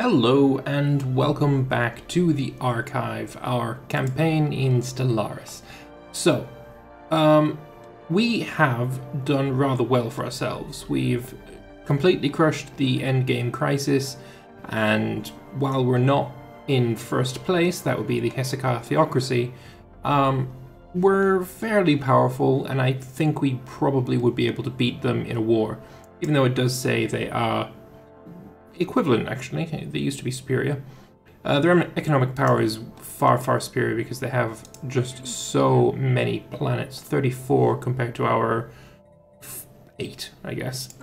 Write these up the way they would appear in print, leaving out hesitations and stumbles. Hello and welcome back to the Archive, our campaign in Stellaris. So, we have done rather well for ourselves. We've completely crushed the endgame crisis, and while we're not in first place, that would be the Hesekar Theocracy, we're fairly powerful, and I think we probably would be able to beat them in a war, even though it does say they are equivalent, actually. They used to be superior. Their economic power is far, far superior because they have just so many planets. 34 compared to our 8, I guess.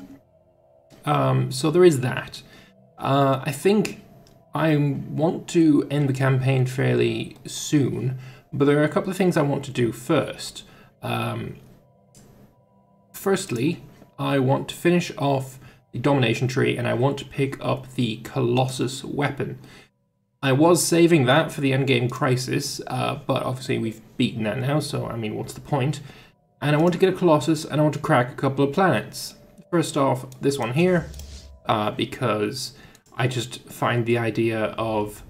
So there is that. I think I want to end the campaign fairly soon, but there are a couple of things I want to do first. Firstly, I want to finish off Domination tree, and I want to pick up the Colossus weapon. I was saving that for the endgame crisis, but obviously we've beaten that now, so I mean, what's the point? And I want to get a Colossus, and I want to crack a couple of planets. First off, this one here, because I just find the idea of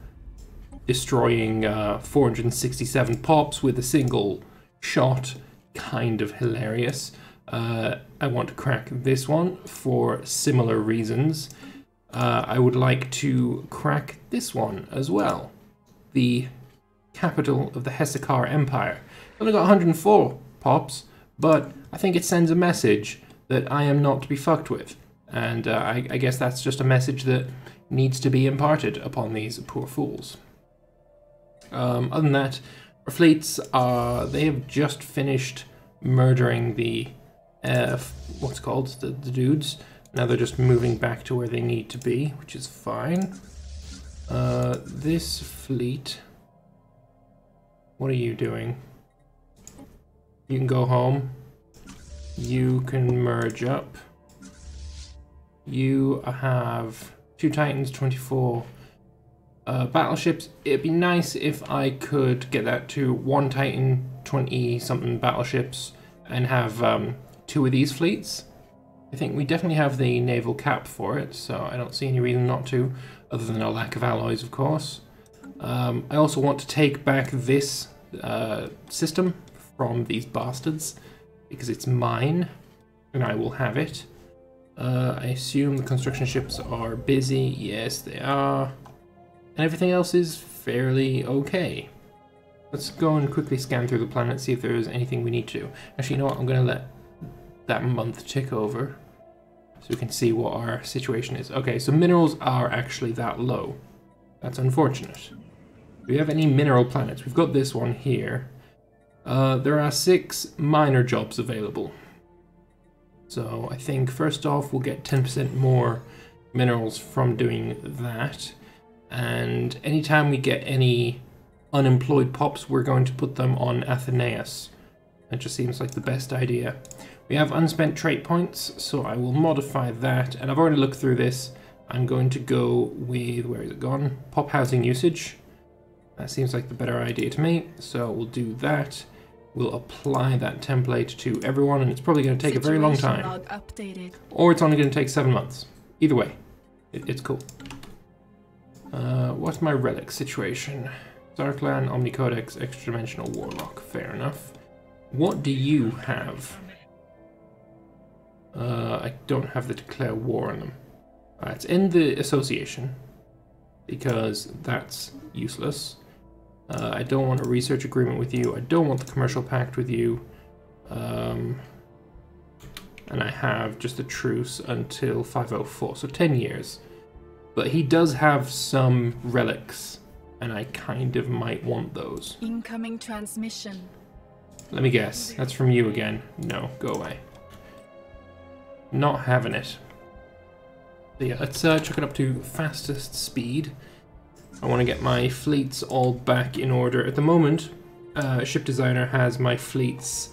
destroying 467 pops with a single shot kind of hilarious. I want to crack this one for similar reasons. I would like to crack this one as well. The capital of the Hesekar Empire. I've only got 104 pops, but I think it sends a message that I am not to be fucked with. And I guess that's just a message that needs to be imparted upon these poor fools. Other than that, our fleets are... They have just finished murdering the... what's called the dudes. Now they're just moving back to where they need to be, which is fine. This fleet, what are you doing? You can go home. You can merge up. You have 2 Titans, 24 battleships. It'd be nice if I could get that to 1 Titan, 20 something battleships, and have 2 of these fleets. I think we definitely have the naval cap for it, so I don't see any reason not to, other than a lack of alloys, of course. I also want to take back this system from these bastards, because it's mine, and I will have it. I assume the construction ships are busy. Yes, they are. And everything else is fairly okay. Let's go and quickly scan through the planet, see if there is anything we need to do. Actually, you know what? I'm going to let that month tick over so we can see what our situation is. Okay, so minerals are actually that low. That's unfortunate. Do we have any mineral planets? We've got this one here. There are 6 minor jobs available. So I think first off we'll get 10% more minerals from doing that. And anytime we get any unemployed pops, we're going to put them on Athenaeus. That just seems like the best idea. We have unspent trait points, so I will modify that. And I've already looked through this. I'm going to go with, where is it gone? Pop housing usage. That seems like the better idea to me. So we'll do that. We'll apply that template to everyone, and it's probably going to take a very long time. Or it's only going to take 7 months. Either way, it's cool. What's my relic situation? Zarklan, Omnicodex, Extra Dimensional Warlock. Fair enough. What do you have? I don't have the declare war on them. All right, let's end the association, because that's useless. I don't want a research agreement with you. I don't want the commercial pact with you. And I have just a truce until 504, so 10 years. But he does have some relics, and I kind of might want those. Incoming transmission. Let me guess. That's from you again. No, go away. Not having it. But yeah, let's chuck it up to fastest speed. I want to get my fleets all back in order. At the moment, Ship Designer has my fleets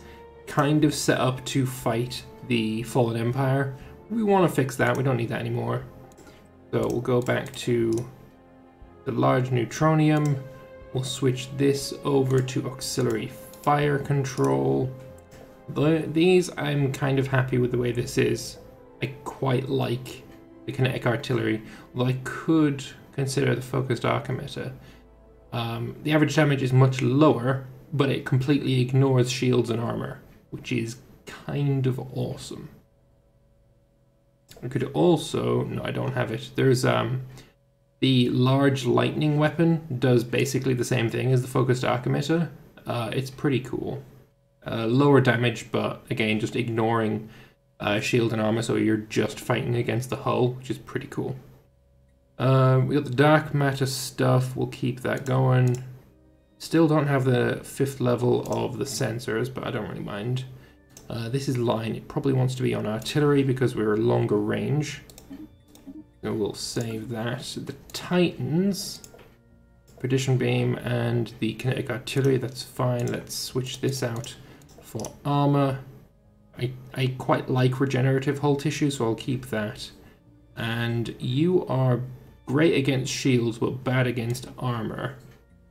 kind of set up to fight the Fallen Empire. We want to fix that. We don't need that anymore. So we'll go back to the large Neutronium. We'll switch this over to Auxiliary Fire Control. These, I'm kind of happy with the way this is. I quite like the kinetic artillery, although I could consider the Focused Archimetar. The average damage is much lower, but it completely ignores shields and armor, which is kind of awesome. I could also... no, I don't have it. There's the large lightning weapon does basically the same thing as the Focused Archimetar. It's pretty cool. Lower damage, but again, just ignoring shield and armor, so you're just fighting against the hull, which is pretty cool. We got the dark matter stuff, we'll keep that going. Still don't have the 5th level of the sensors, but I don't really mind. This is line, it probably wants to be on artillery because we're longer range. So we'll save that. The Titans, Perdition Beam and the Kinetic Artillery, that's fine. Let's switch this out for armor. I quite like regenerative hull tissue, so I'll keep that. And you are great against shields, but bad against armor.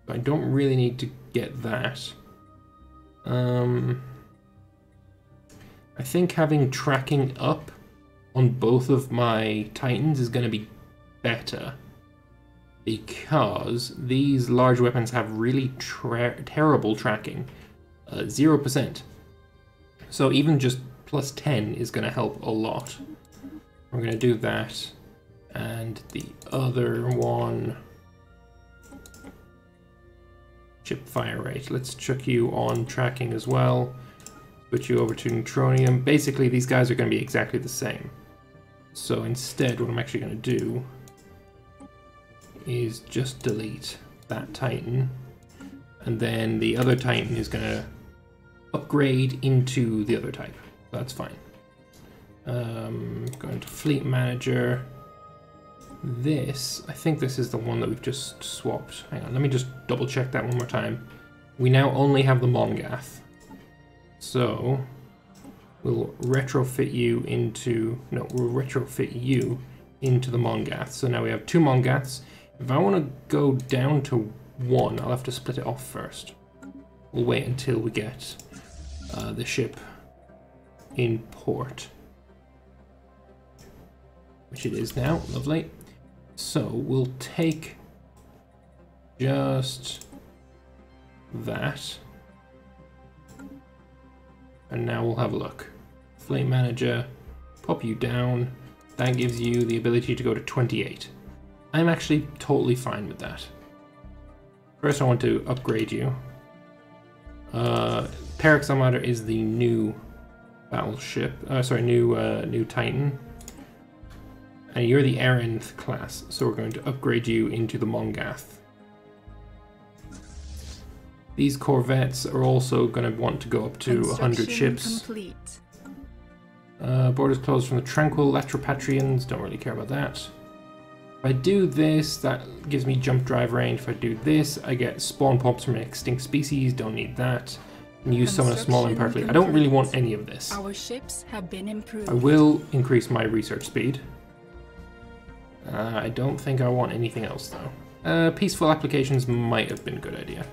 I don't really need to get that. I think having tracking up on both of my Titans is going to be better, because these large weapons have really terrible tracking, 0%. So even just plus 10 is going to help a lot. We're going to do that, and the other one, chip fire rate. Let's chuck you on tracking as well. Put you over to Neutronium. Basically, these guys are going to be exactly the same. So instead, what I'm actually going to do is just delete that Titan, and then the other Titan is going to upgrade into the other type. That's fine. Going to Fleet Manager. This, I think this is the one that we've just swapped. Hang on, let me just double check that one more time. We now only have the Mongath. So we'll retrofit you into... no, we'll retrofit you into the Mongath. So now we have 2 Mongaths. If I want to go down to 1, I'll have to split it off first. We'll wait until we get the ship in port, which it is now. Lovely. So we'll take just that, and now we'll have a look. Fleet Manager, pop you down. That gives you the ability to go to 28. I'm actually totally fine with that. First I want to upgrade you. Perixx Armada is the new battleship, new Titan. And you're the Erendth class, so we're going to upgrade you into the Mongath. These corvettes are also going to want to go up to 100 ships. Borders closed from the Tranquil Latropatrians, don't really care about that. If I do this, that gives me jump drive range. If I do this, I get spawn pops from an extinct species, don't need that. And use summon a small imperfectly. I don't really want any of this. Our ships have been improved. I will increase my research speed. I don't think I want anything else though. Peaceful applications might have been a good idea.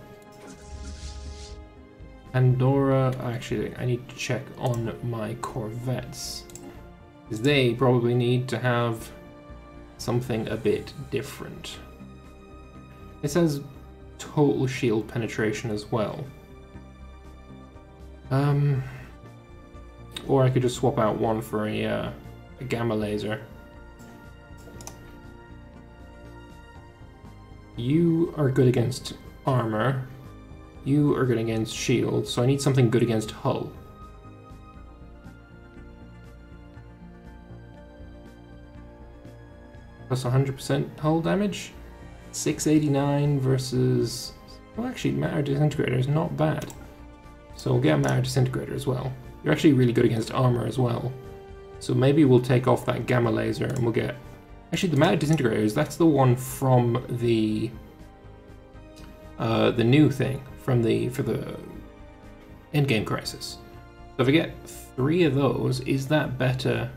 Pandora, actually I need to check on my corvettes, because they probably need to have something a bit different. It says total shield penetration as well. Or I could just swap out one for a gamma laser. You are good against armor. You are good against shield, so I need something good against hull. Plus 100% hull damage. 689 versus... well, actually, Matter Disintegrator is not bad. So we'll get Matter Disintegrator as well. You're actually really good against armor as well. So maybe we'll take off that gamma laser and we'll get... actually, the Matter Disintegrators, that's the one from the new thing from the endgame crisis. So if I get 3 of those, is that better,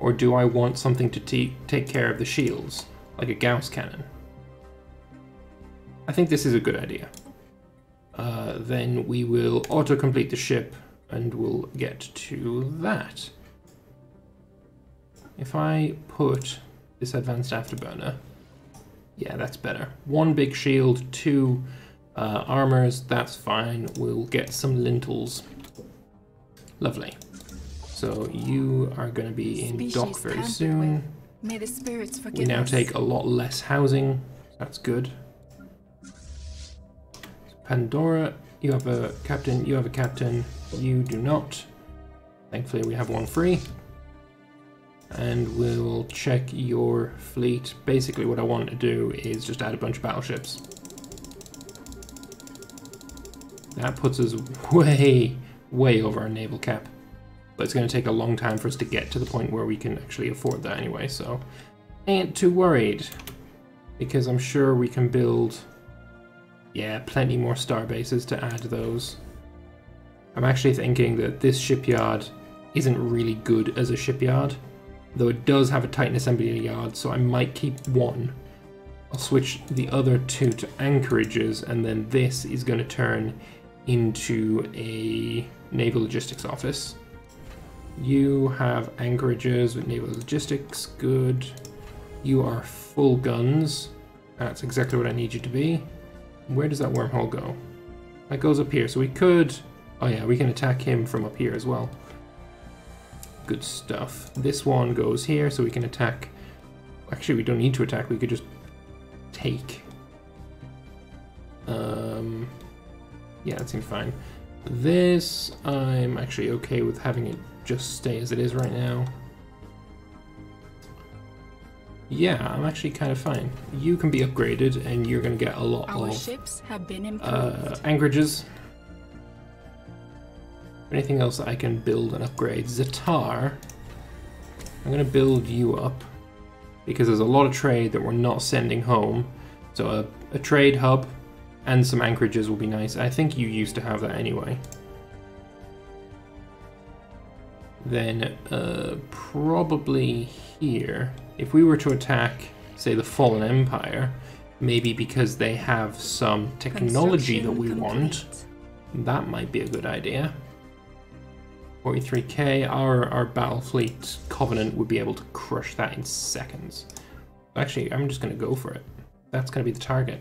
or do I want something to take care of the shields, like a Gauss cannon? I think this is a good idea. Then we will auto-complete the ship, and we'll get to that. If I put this advanced afterburner, Yeah, that's better. One big shield, two armors, that's fine. We'll get some lintels. Lovely. So you are going to be in dock very soon. May the spirits forgive us. We now take a lot less housing. That's good. Pandora, you have a captain, you have a captain, you do not. Thankfully we have one free. And we'll check your fleet. Basically what I want to do is just add a bunch of battleships. That puts us way, way over our naval cap. But it's going to take a long time for us to get to the point where we can actually afford that anyway, so ain't too worried. Because I'm sure we can build, yeah, plenty more star bases to add to those. I'm actually thinking that this shipyard isn't really good as a shipyard, though it does have a Titan assembly yard, so I might keep one. I'll switch the other two to anchorages, and then this is going to turn into a naval logistics office. You have anchorages with naval logistics, good. You are full guns. That's exactly what I need you to be. Where does that wormhole go? That goes up here, so we could... Oh yeah, we can attack him from up here as well. Good stuff. This one goes here, so we can attack... Actually, we don't need to attack, we could just take. Yeah, that seems fine. This, I'm actually okay with having it just stay as it is right now. Yeah, I'm actually kind of fine. You can be upgraded, and you're going to get a lot of ships have been improved. Anchorages. Anything else that I can build and upgrade? Zatar. I'm going to build you up, because there's a lot of trade that we're not sending home. So a trade hub and some anchorages will be nice. I think you used to have that anyway. Then probably here, if we were to attack, say, the Fallen Empire, maybe because they have some technology that we want, that might be a good idea. 43k, our battle fleet Covenant would be able to crush that in seconds. Actually, I'm just going to go for it. That's going to be the target.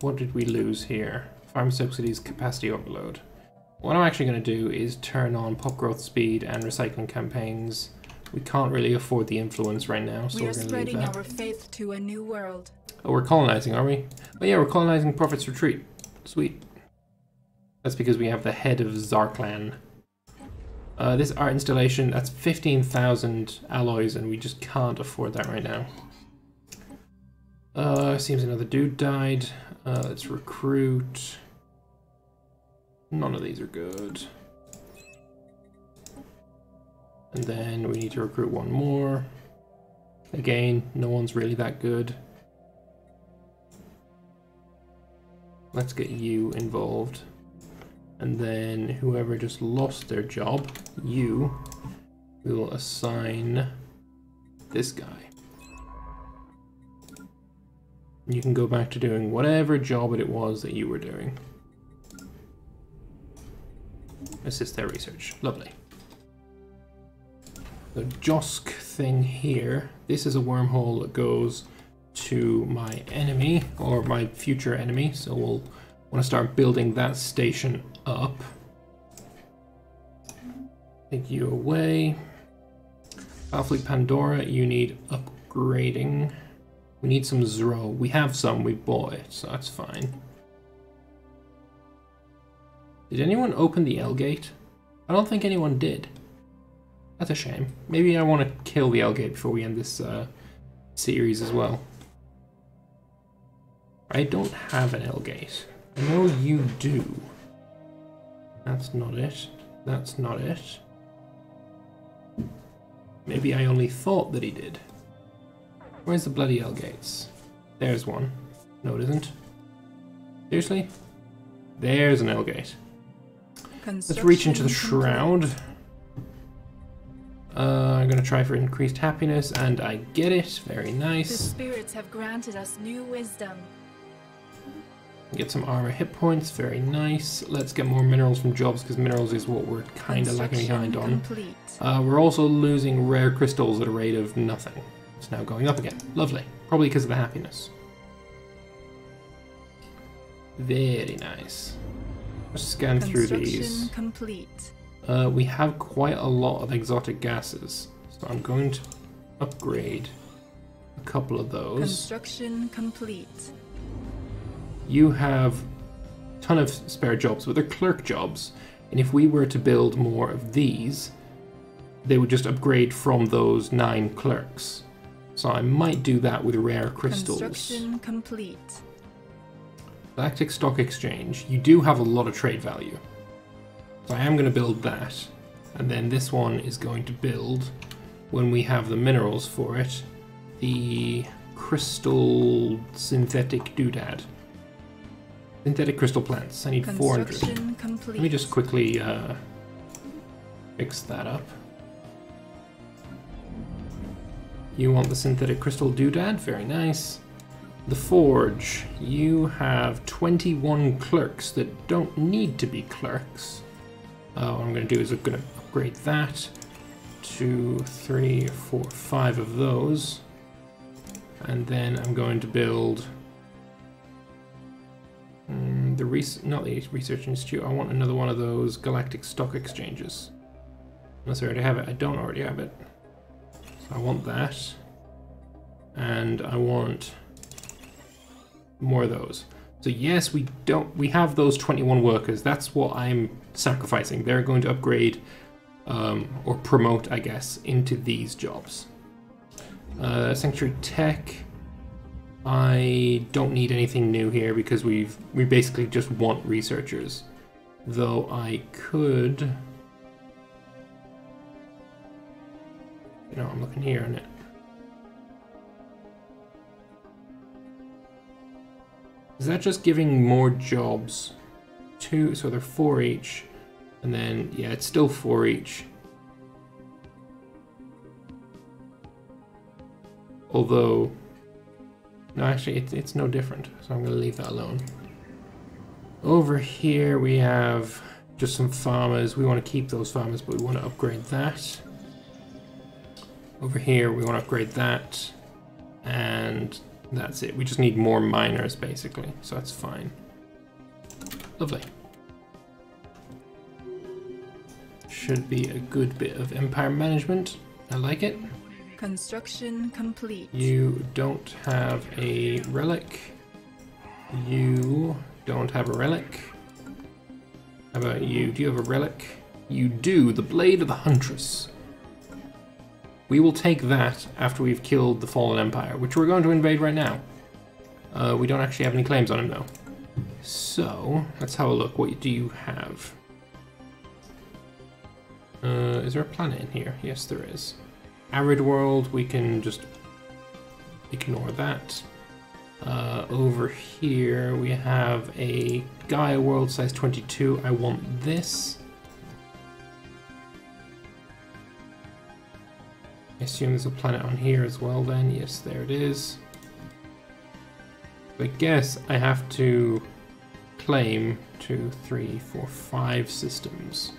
What did we lose here? Farm subsidies, capacity overload. What I'm actually going to do is turn on pop growth speed and recycling campaigns. We can't really afford the influence right now, so we're going to leave that. We are spreading our faith to a new world. Oh, we're colonizing, are we? Oh yeah, we're colonizing Prophet's Retreat. Sweet. That's because we have the head of Zarklan. This art installation, that's 15,000 alloys, and we just can't afford that right now. Seems another dude died. Let's recruit. None of these are good. And then we need to recruit one more. Again, no one's really that good. Let's get you involved. And then whoever just lost their job, you, we will assign this guy. You can go back to doing whatever job it was that you were doing. Assist their research. Lovely. The JOSK thing here. This is a wormhole that goes to my enemy, or my future enemy, so we'll want to start building that station up. Take you away. Battlefleet Pandora, you need upgrading. We need some Zro. We have some, we bought it, so that's fine. Did anyone open the L gate? I don't think anyone did. That's a shame. Maybe I want to kill the L gate before we end this series as well. I don't have an L gate. I know you do. That's not it. That's not it. Maybe I only thought that he did. Where's the bloody L gates? There's one. No, it isn't. Seriously? There's an L gate. Let's reach into the shroud. I'm going to try for increased happiness, and I get it. Very nice. The spirits have granted us new wisdom. Get some armor hit points. Very nice. Let's get more minerals from jobs, because minerals is what we're kind of lagging behind on. We're also losing rare crystals at a rate of nothing. It's now going up again. Lovely. Probably because of the happiness. Very nice. Let's scan through these. Complete. We have quite a lot of exotic gases, so I'm going to upgrade a couple of those. Construction complete. You have a ton of spare jobs, but they're clerk jobs, and if we were to build more of these, they would just upgrade from those 9 clerks. So I might do that with rare crystals. Construction complete. Galactic Stock Exchange. You do have a lot of trade value. So I am going to build that. And then this one is going to build, when we have the minerals for it, the crystal synthetic doodad. Synthetic crystal plants. I need 400. Complete. Let me just quickly fix that up. You want the synthetic crystal doodad? Very nice. The Forge, you have 21 clerks that don't need to be clerks. What I'm going to do is I'm going to upgrade that to 3, 4, 5 of those. And then I'm going to build not the Research Institute, I want another one of those Galactic Stock Exchanges. Unless I already have it, I don't already have it. So I want that. And I want more of those. So yes, we have those 21 workers. That's what I'm sacrificing. They're going to upgrade or promote, I guess, into these jobs. Sanctuary Tech. I don't need anything new here because we basically just want researchers. Though I could, you know, I'm looking here, isn't it? Is that just giving more jobs? 2, so they're 4 each, and then yeah, it's still 4 each. Although, no, actually, it's no different, so I'm going to leave that alone. Over here we have just some farmers. We want to keep those farmers, but we want to upgrade that. Over here we want to upgrade that, and that's it. We just need more miners, basically, so that's fine. Lovely. Should be a good bit of empire management. I like it. Construction complete. You don't have a relic. You don't have a relic. How about you? Do you have a relic? You do. The Blade of the Huntress. We will take that after we've killed the Fallen Empire, which we're going to invade right now. We don't actually have any claims on him, though. So, let's have a look. What do you have? Is there a planet in here? Yes, there is. Arid World, we can just ignore that. Over here, we have a Gaia World, size 22. I want this. I assume there's a planet on here as well then. Yes, there it is. I guess I have to claim 2, 3, 4, 5 systems.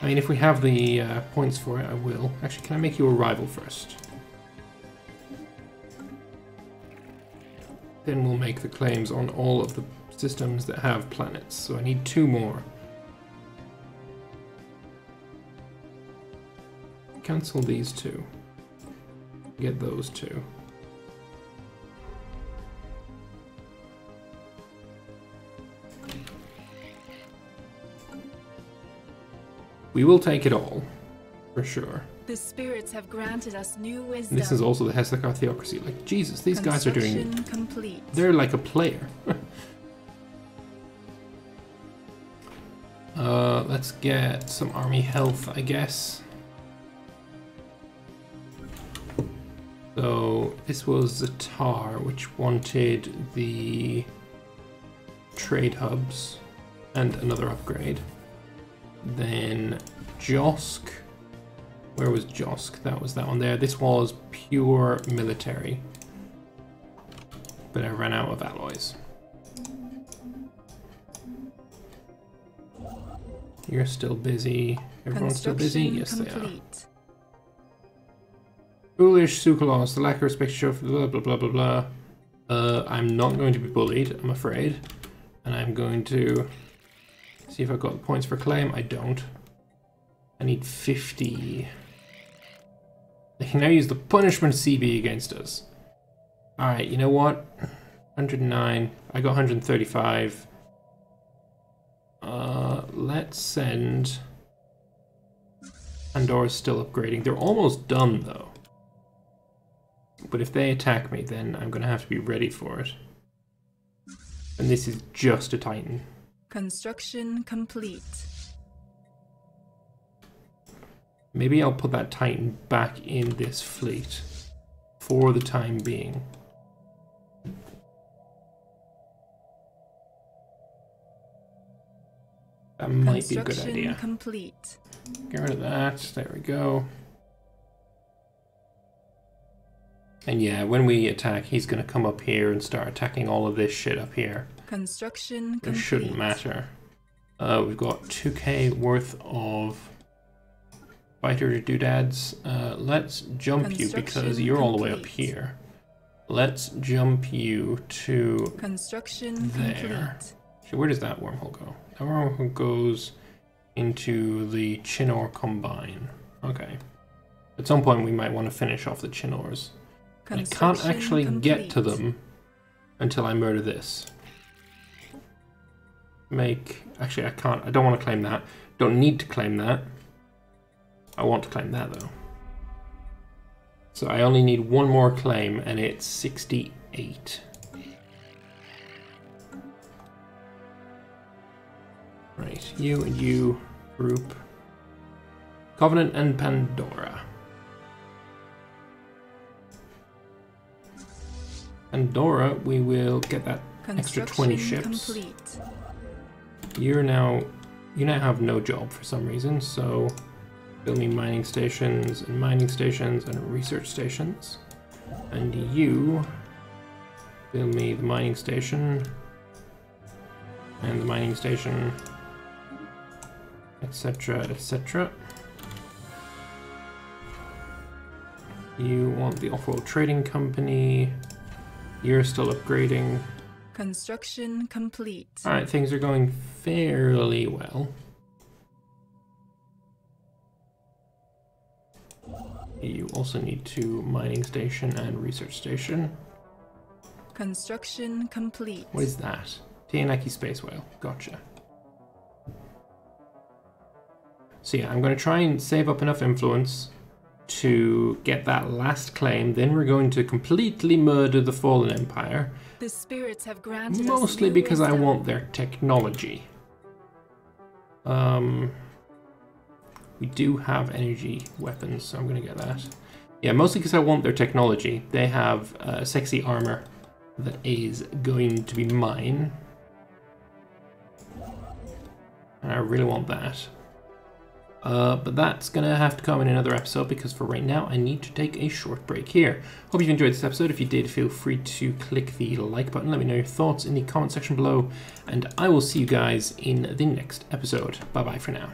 I mean, if we have the points for it, I will. Actually, can I make you a rival first? Then we'll make the claims on all of the systems that have planets. So I need 2 more. Cancel these 2. Get those 2. We will take it all, for sure. The spirits have granted us new wisdom. This is also the Hesekar Theocracy. Like, Jesus, these guys are doing... Complete. They're like a player. Let's get some army health, I guess. So this was Zatar, which wanted the trade hubs and another upgrade. Then JOSK. Where was JOSK? That was that one there. This was pure military. But I ran out of alloys. You're still busy. Everyone's still busy? Yes, they are. Foolish Sucolos, the lack of respect show for blah blah blah blah blah. I'm not going to be bullied, I'm afraid. And I'm going to see if I've got points for claim. I don't. I need 50. They can now use the punishment CB against us. Alright, you know what? 109. I got 135. Let's send... Pandora's still upgrading. They're almost done, though. But if they attack me, then I'm going to have to be ready for it. And this is just a Titan. Construction complete. Maybe I'll put that Titan back in this fleet for the time being. That might be a good idea. Complete. Get rid of that. There we go. And yeah, when we attack, he's going to come up here and start attacking all of this shit up here. Construction complete. It shouldn't matter. We've got 2k worth of fighter doodads. Let's jump you because you're all the way up here. Let's jump you to construction there. Complete. Where does that wormhole go? That wormhole goes into the Chinor Combine. Okay. At some point we might want to finish off the Chinors. And I can't actually get to them until I murder this. Make... Actually, I can't. I don't want to claim that. Don't need to claim that. I want to claim that, though. So I only need one more claim, and it's 68. Right, you and you group. Covenant and Pandora. Pandora, we will get that extra 20 ships. Complete. You now have no job for some reason, so build me mining stations and research stations. And you build me the mining station and the mining station, etc, etc. You want the off-world trading company. You're still upgrading. Construction complete. Alright, things are going fairly well. You also need to mining station and research station. Construction complete. What is that? Tianaki Space Whale. Gotcha. So yeah, I'm going to try and save up enough influence to get that last claim, then we're going to completely murder the Fallen Empire. The spirits have granted mostly us because wisdom. I want their technology. We do have energy weapons, so I'm gonna get that. Yeah, mostly because I want their technology. They have sexy armor that is going to be mine. And I really want that. But that's going to have to come in another episode because for right now I need to take a short break here. Hope you've enjoyed this episode. If you did, feel free to click the like button. Let me know your thoughts in the comment section below. And I will see you guys in the next episode. Bye bye for now.